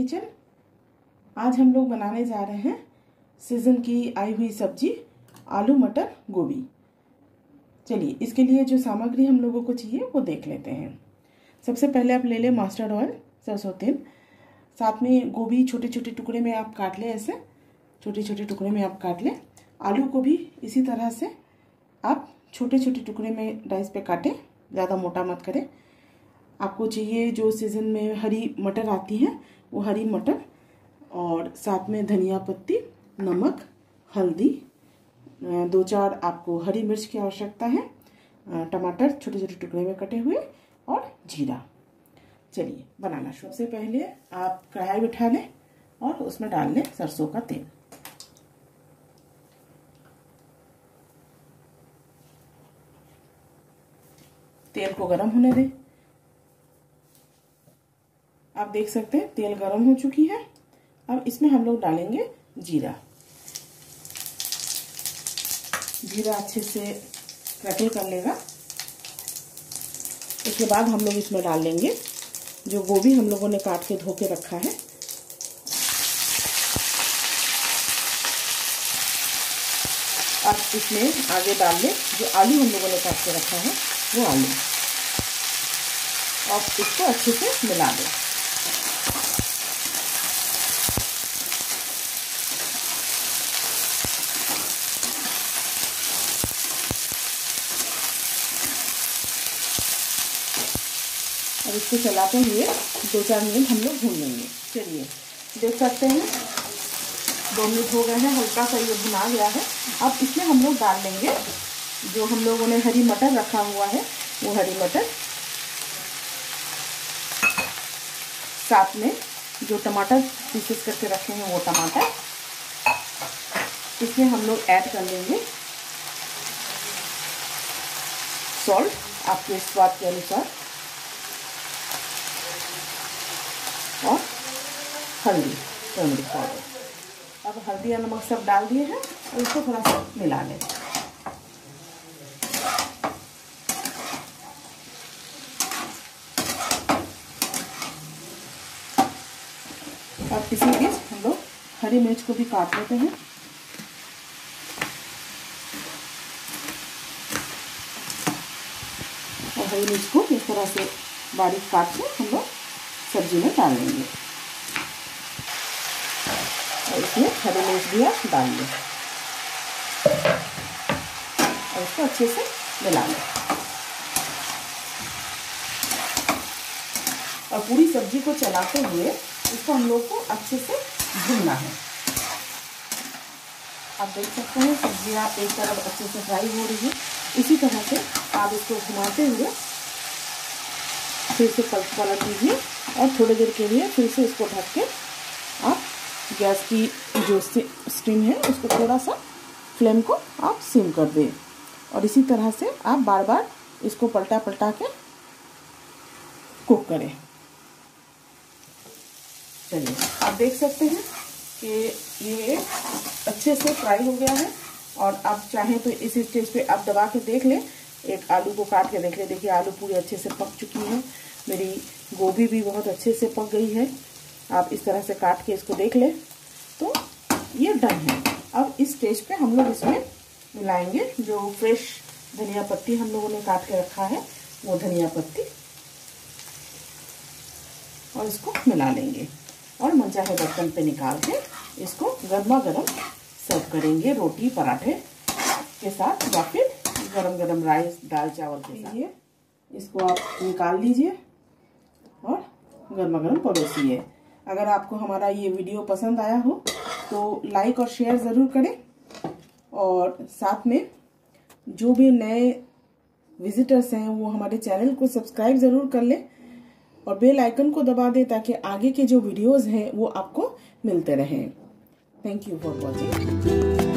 Kitchen. आज हम लोग बनाने जा रहे हैं सीजन की आई हुई सब्जी आलू मटर गोभी। चलिए इसके लिए जो सामग्री हम लोगों को चाहिए वो देख लेते हैं। सबसे पहले आप ले लें मस्टर्ड ऑयल, सरसों तेल, साथ में गोभी छोटे छोटे टुकड़े में आप काट लें, ऐसे छोटे छोटे टुकड़े में आप काट लें। आलू को भी इसी तरह से आप छोटे छोटे टुकड़े में डाइस पे काटें, ज़्यादा मोटा मत करें। आपको चाहिए जो सीज़न में हरी मटर आती है वो हरी मटर, और साथ में धनिया पत्ती, नमक, हल्दी, दो चार आपको हरी मिर्च की आवश्यकता है, टमाटर छोटे छोटे टुकड़े में कटे हुए और जीरा। चलिए बनाना शुरू। सबसे पहले आप कढ़ाई बिठा लें और उसमें डाल लें सरसों का तेल। तेल को गरम होने दें। आप देख सकते हैं तेल गरम हो चुकी है। अब इसमें हम लोग डालेंगे जीरा। जीरा अच्छे से क्रैकल कर लेगा। उसके बाद हम लोग इसमें डाल लेंगे जो गोभी हम लोगों ने काट के धो के रखा है। अब इसमें आगे डाल लें जो आलू हम लोगों ने काट के रखा है वो आलू, और इसको अच्छे से मिला दें। और इसको चलाते हुए दो चार मिनट हम लोग भून लेंगे। चलिए देख सकते हैं 2 मिनट हो गए हैं, हल्का सा ये भुना गया है। अब इसमें हम लोग डाल लेंगे जो हम लोगों ने हरी मटर रखा हुआ है वो हरी मटर, साथ में जो टमाटर पीसेस करके रखे हैं वो टमाटर इसमें हम लोग ऐड कर लेंगे। सॉल्ट आपके स्वाद के अनुसार, और हल्दी, नमक पाउडर। अब हल्दी और नमक सब डाल दिए हैं और इसको थोड़ा सा मिला लें। अब इसी बीच हम लोग हरी मिर्च को भी काट लेते हैं। और हरी मिर्च को इस तरह से बारीक काट के हम लोग सब्जी में डाल लेंगे। और इसमें हरी मिर्च भी आप डाल लें और इसको अच्छे से मिला लें। और पूरी सब्जी को चलाते हुए इसको हम लोग को अच्छे से भूनना है। आप देख सकते हैं सब्जियाँ एक तरफ अच्छे से फ्राई हो रही है। इसी तरह से आप इसको घुमाते हुए फिर से पलट दीजिए और थोड़ी देर के लिए फिर से इसको ढक के आप गैस की जो स्टीम है उसको थोड़ा सा फ्लेम को आप सिम कर दें। और इसी तरह से आप बार बार इसको पलटा पलटा के कुक करें। चलिए आप देख सकते हैं कि ये अच्छे से फ्राई हो गया है। और आप चाहें तो इस स्टेज पे आप दबा के देख लें, एक आलू को काट के देख लें। देखिए आलू पूरी अच्छे से पक चुकी है, मेरी गोभी भी बहुत अच्छे से पक गई है। आप इस तरह से काट के इसको देख लें तो ये डन है। अब इस स्टेज पे हम लोग इसमें मिलाएंगे जो फ्रेश धनिया पत्ती हम लोगों ने काट के रखा है वो धनिया पत्ती, और इसको मिला लेंगे और मनचाहे बर्तन पे निकाल के इसको गर्मा गर्म सर्व करेंगे रोटी पराठे के साथ या फिर गरम गरम राइस दाल चावल के साथ। इसको आप निकाल लीजिए और गर्मा गर्म परोसिए। अगर आपको हमारा ये वीडियो पसंद आया हो तो लाइक और शेयर ज़रूर करें। और साथ में जो भी नए विजिटर्स हैं वो हमारे चैनल को सब्सक्राइब ज़रूर कर लें और बेल आइकन को दबा दें ताकि आगे के जो वीडियोस हैं वो आपको मिलते रहें। Thank you for watching.